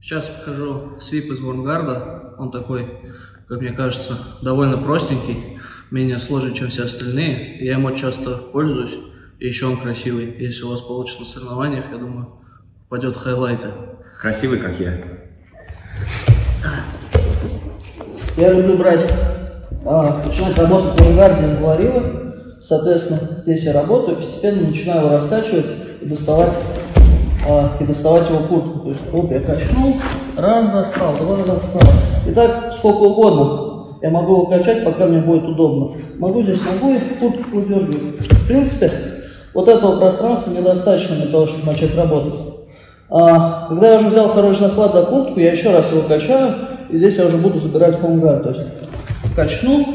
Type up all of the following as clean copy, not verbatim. Сейчас покажу свип из Вонгарда. Он такой, как мне кажется, довольно простенький, менее сложный, чем все остальные. Я ему часто пользуюсь, и еще он красивый. Если у вас получится на соревнованиях, я думаю, пойдет хайлайты. Красивый, как я. Я люблю брать, начинать работать в Фунгаре из Галарива. Соответственно, здесь я работаю, постепенно начинаю его раскачивать и доставать его куртку. То есть, оп, я качнул, раз достал, два достал. И так сколько угодно я могу его качать, пока мне будет удобно. Могу здесь ногой куртку выдергивать. В принципе, вот этого пространства недостаточно для того, чтобы начать работать. Когда я уже взял хороший захват за куртку, я еще раз его качаю, и здесь я уже буду забирать Хамгард. То есть, качнул,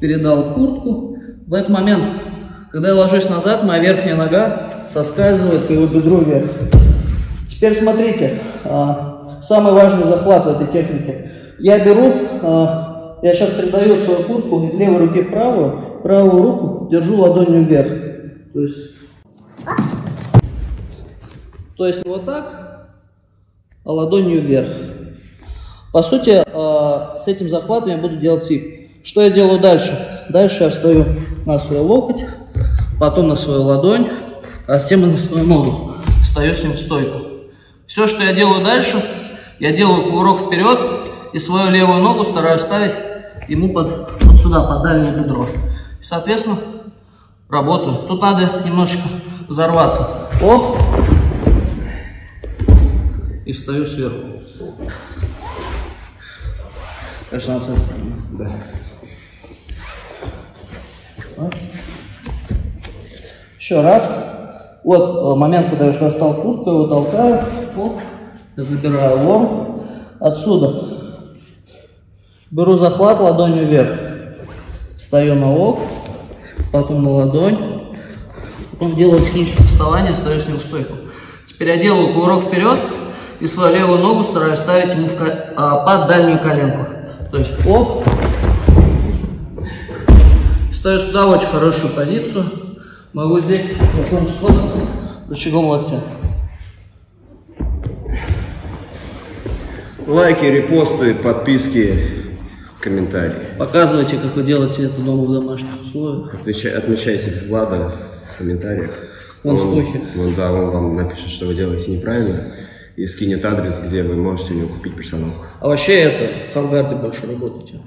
передал куртку. В этот момент, когда я ложусь назад, моя верхняя нога соскальзывает по его бедру вверх. Теперь смотрите, самый важный захват в этой технике. Я сейчас передаю свою куртку из левой руки в правую руку держу ладонью вверх. То есть вот так, а ладонью вверх. По сути, с этим захватом я буду делать сиф. Что я делаю дальше? Дальше я встаю на свой локоть, потом на свою ладонь, а затем и на свою ногу. Встаю с ним в стойку. Все, что я делаю дальше, я делаю каурок вперед и свою левую ногу стараюсь ставить ему под сюда, под дальнее бедро. И, соответственно, работаю. Тут надо немножечко взорваться. Оп! И встаю сверху. Конечно, да. Еще раз. Вот момент, когда я уже достал куртку, его толкаю, вот, забираю лом. Отсюда беру захват ладонью вверх, встаю на локоть, потом на ладонь, потом делаю техническое вставание, стою с ним в стойку. Теперь я делаю кувырок вперед и свою левую ногу стараюсь ставить ему под дальнюю коленку. То есть, оп. Ставлю сюда очень хорошую позицию. Могу здесь закончить ходом рычагом локтя. Лайки, репосты, подписки, комментарии. Показывайте, как вы делаете это дома в домашних условиях. Отмечайте Влада в комментариях. Он в слухе. Он вам напишет, что вы делаете неправильно. И скинет адрес, где вы можете у него купить персоналку. А вообще это в Хамгарде больше работаете.